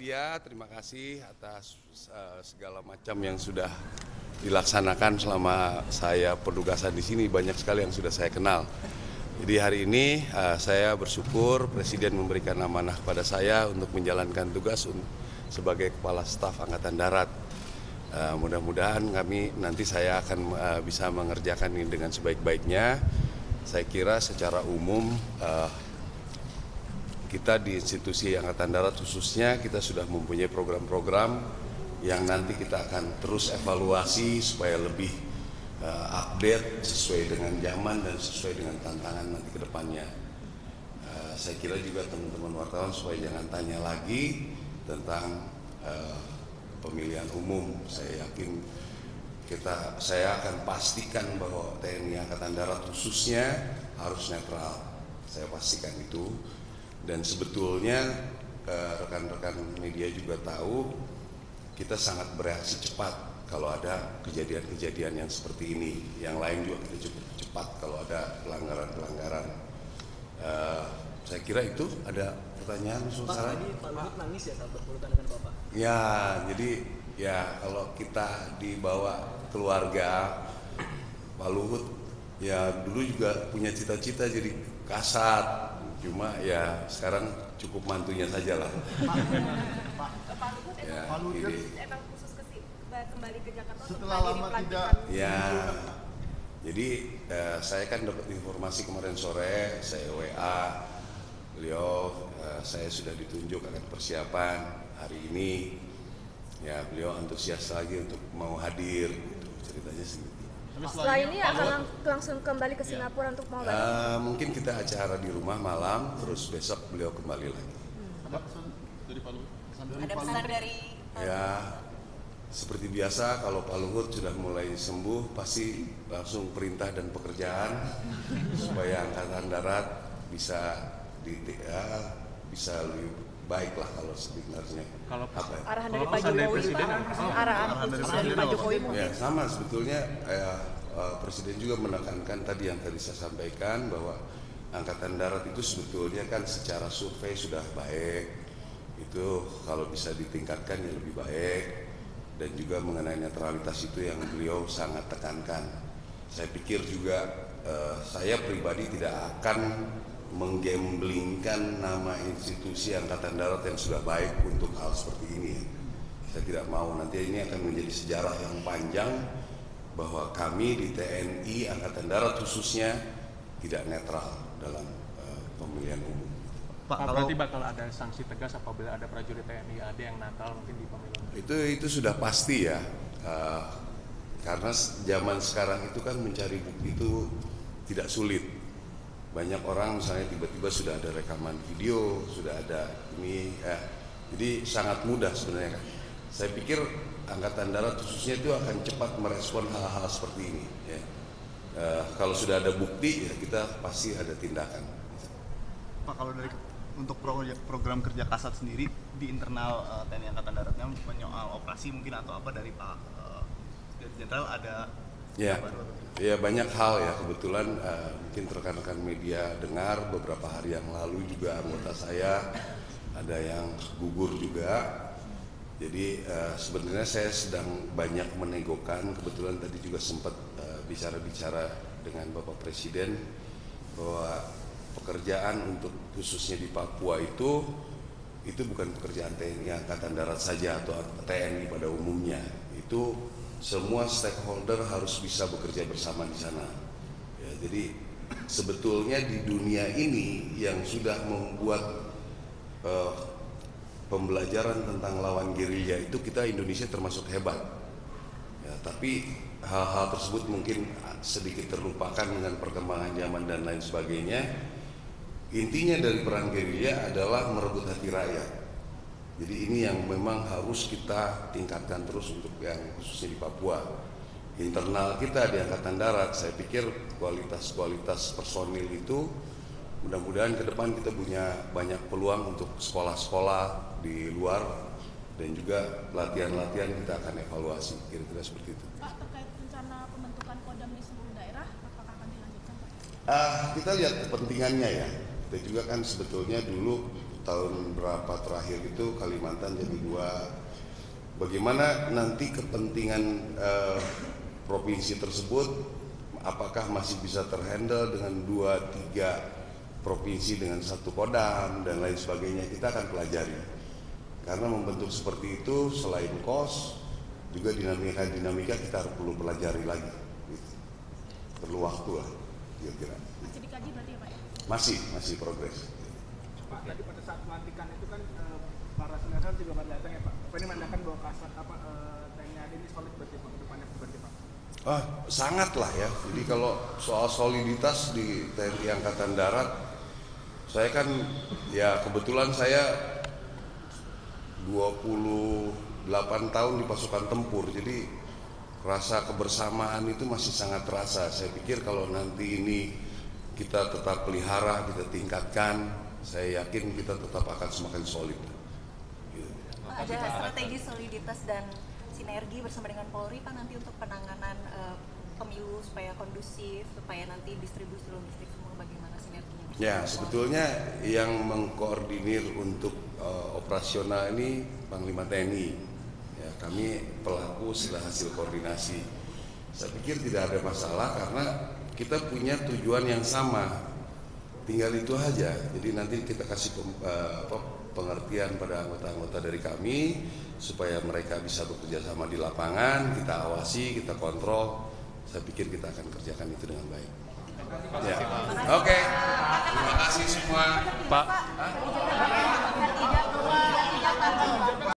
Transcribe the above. Dia terima kasih atas segala macam yang sudah dilaksanakan selama saya penugasan di sini. Banyak sekali yang sudah saya kenal. Jadi hari ini saya bersyukur Presiden memberikan amanah kepada saya untuk menjalankan tugas sebagai Kepala Staf Angkatan Darat. Mudah-mudahan saya akan bisa mengerjakan ini dengan sebaik-baiknya. Saya kira secara umum kita di institusi Angkatan Darat khususnya kita sudah mempunyai program-program yang nanti kita akan terus evaluasi supaya lebih update sesuai dengan zaman dan sesuai dengan tantangan nanti ke depannya. Saya kira juga teman-teman wartawan supaya jangan tanya lagi tentang pemilihan umum. Saya yakin saya akan pastikan bahwa TNI Angkatan Darat khususnya harus netral. Saya pastikan itu. Dan sebetulnya rekan-rekan media juga tahu kita sangat bereaksi cepat kalau ada kejadian-kejadian yang seperti ini. Yang lain juga kita cukup cepat kalau ada pelanggaran-pelanggaran. Saya kira itu. Ada pertanyaan? Pak, tadi Pak Luhut nangis ya saat berpelukan dengan Bapak? Ya, jadi ya kalau kita dibawa keluarga, Pak Luhut ya dulu juga punya cita-cita jadi KASAD. Cuma ya sekarang cukup mantunya saja lah. Pak Luhut emang khusus kembali ke Jakarta setelah lama tidak. Ya, jadi saya kan dapat informasi kemarin sore, saya WA beliau, saya sudah ditunjuk akan persiapan hari ini. Ya beliau antusias lagi untuk mau hadir, gitu, ceritanya sendiri. Setelah ini akan langsung kembali ke Singapura untuk mau mungkin kita acara di rumah malam, terus besok beliau kembali lagi. Ada pesan dari Pak Luhut? Ya, seperti biasa kalau Pak Luhut sudah mulai sembuh, pasti langsung perintah dan pekerjaan supaya Angkatan Darat bisa lebih baiklah kalau sebenarnya. Kalau arahan dari Pak Jokowi, arahan dari Pak Jokowi mungkin. Ya, sama sebetulnya Presiden juga menekankan tadi yang saya sampaikan bahwa Angkatan Darat itu sebetulnya kan secara survei sudah baik. Itu kalau bisa ditingkatkan ya lebih baik. Dan juga mengenai netralitas itu yang beliau sangat tekankan. Saya pikir juga saya pribadi tidak akan menggamblingkan nama institusi Angkatan Darat yang sudah baik untuk hal seperti ini. Saya tidak mau nanti ini akan menjadi sejarah yang panjang bahwa kami di TNI Angkatan Darat khususnya tidak netral dalam pemilihan umum. Pak, berarti bakal ada sanksi tegas apabila ada prajurit TNI AD yang nakal mungkin di pemilihan? Itu sudah pasti ya, karena zaman sekarang itu kan mencari bukti itu tidak sulit. Banyak orang misalnya tiba-tiba sudah ada rekaman video, sudah ada ini, jadi sangat mudah sebenarnya. Saya pikir Angkatan Darat khususnya itu akan cepat merespon hal-hal seperti ini. Ya. Kalau sudah ada bukti, ya kita pasti ada tindakan. Pak, kalau untuk program kerja KASAD sendiri di internal TNI Angkatan Daratnya menyoal operasi mungkin atau apa dari Pak Jenderal ada? Ya, banyak hal ya, kebetulan mungkin rekan-rekan media dengar beberapa hari yang lalu juga anggota saya ada yang gugur juga. Jadi sebenarnya saya sedang banyak menegokan, kebetulan tadi juga sempat bicara-bicara dengan Bapak Presiden bahwa pekerjaan untuk khususnya di Papua itu bukan pekerjaan TNI Angkatan Darat saja atau TNI pada umumnya. Itu semua stakeholder harus bisa bekerja bersama di sana. Ya, jadi sebetulnya di dunia ini yang sudah membuat pembelajaran tentang lawan gerilya itu kita Indonesia termasuk hebat. Ya, tapi hal-hal tersebut mungkin sedikit terlupakan dengan perkembangan zaman dan lain sebagainya. Intinya dari perang gerilya adalah merebut hati rakyat. Jadi ini yang memang harus kita tingkatkan terus untuk yang khususnya di Papua. Internal kita di Angkatan Darat, saya pikir kualitas personil itu mudah-mudahan ke depan kita punya banyak peluang untuk sekolah-sekolah di luar dan juga pelatihan-pelatihan kita akan evaluasi, kira-kira seperti itu. Pak, terkait rencana pembentukan kodam di seluruh daerah, apakah akan dilanjutkan Pak? Kita lihat kepentingannya ya. Kita juga kan sebetulnya dulu tahun berapa terakhir itu Kalimantan jadi dua. Bagaimana nanti kepentingan provinsi tersebut, apakah masih bisa terhandle dengan 2-3 provinsi dengan satu kodam dan lain sebagainya, kita akan pelajari. Karena membentuk seperti itu selain kos, juga dinamika-dinamika kita harus perlu pelajari lagi. Gitu. Perlu waktu lah, kira-kira. Masih dikaji berarti ya Pak ya? Masih progres. Pak, tadi pada saat pelantikan itu kan para senior juga akan datang ya Pak. Apa ini menandakan bahwa KSAD apa TNI ini solid berarti Pak, depannya berarti Pak? Ah, sangat lah ya. Jadi kalau soal soliditas di TNI Angkatan Darat, saya kan ya kebetulan saya 28 tahun di pasukan tempur, jadi rasa kebersamaan itu masih sangat terasa. Saya pikir kalau nanti ini kita tetap pelihara, kita tingkatkan, saya yakin kita tetap akan semakin solid. Ada strategi soliditas dan sinergi bersama dengan Polri Pak nanti untuk penanganan pemilu supaya kondusif, supaya nanti distribusi logistik semua bagaimana sinerginya? Ya, sebetulnya yang mengkoordinir untuk operasional ini Panglima TNI. Ya, kami pelaku setelah hasil koordinasi. Saya pikir tidak ada masalah karena kita punya tujuan yang sama. Tinggal itu aja. Jadi nanti kita kasih pengertian pada anggota-anggota dari kami supaya mereka bisa bekerja sama di lapangan, kita awasi, kita kontrol. Saya pikir kita akan kerjakan itu dengan baik. Ya. Oke. Terima kasih semua. Pak.